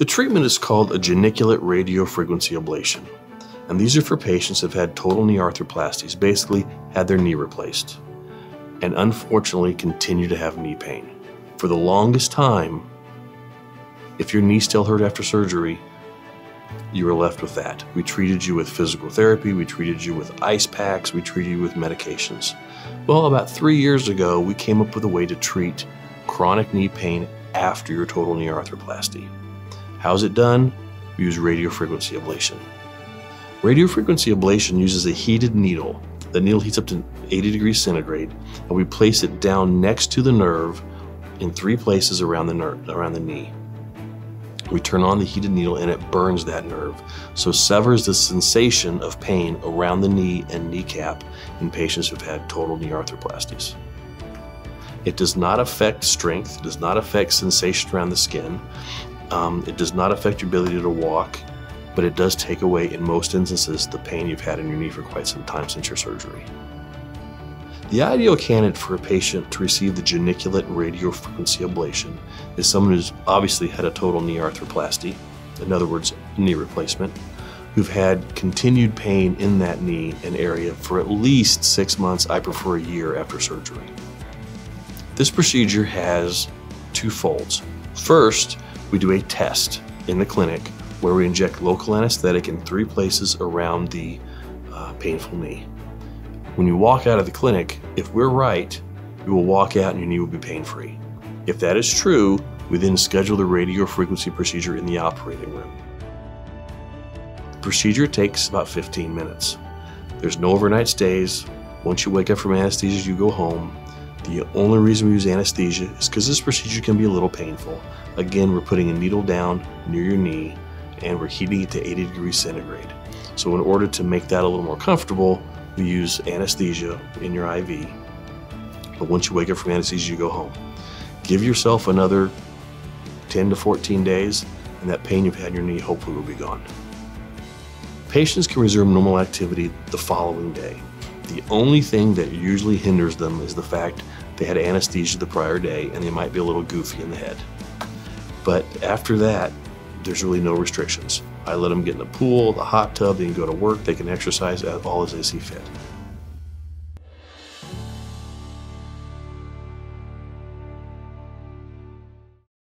The treatment is called a geniculate radiofrequency ablation, and these are for patients who've had total knee arthroplasties, basically had their knee replaced, and unfortunately continue to have knee pain. For the longest time, if your knee still hurt after surgery, you were left with that. We treated you with physical therapy, we treated you with ice packs, we treated you with medications. Well, about 3 years ago, we came up with a way to treat chronic knee pain after your total knee arthroplasty. How's it done? We use radiofrequency ablation. Radiofrequency ablation uses a heated needle. The needle heats up to 80 degrees centigrade, and we place it down next to the nerve in 3 places around the knee. We turn on the heated needle and it burns that nerve, so severs the sensation of pain around the knee and kneecap in patients who've had total knee arthroplasties. It does not affect strength, it does not affect sensation around the skin, it does not affect your ability to walk, but it does take away, in most instances, the pain you've had in your knee for quite some time since your surgery. The ideal candidate for a patient to receive the geniculate radiofrequency ablation is someone who's obviously had a total knee arthroplasty, in other words, knee replacement, who've had continued pain in that knee and area for at least 6 months, I prefer a year after surgery. This procedure has 2 folds. First, we do a test in the clinic where we inject local anesthetic in 3 places around the painful knee. When you walk out of the clinic, if we're right, you will walk out and your knee will be pain-free. If that is true, we then schedule the radiofrequency procedure in the operating room. The procedure takes about 15 minutes. There's no overnight stays. Once you wake up from anesthesia, you go home. The only reason we use anesthesia is because this procedure can be a little painful. Again, we're putting a needle down near your knee and we're heating it to 80 degrees centigrade. So in order to make that a little more comfortable, we use anesthesia in your IV, but once you wake up from anesthesia, you go home. Give yourself another 10 to 14 days, and that pain you've had in your knee hopefully will be gone. Patients can resume normal activity the following day. The only thing that usually hinders them is the fact they had anesthesia the prior day, and they might be a little goofy in the head. But after that, there's really no restrictions. I let them get in the pool, the hot tub, they can go to work, they can exercise all as they see fit.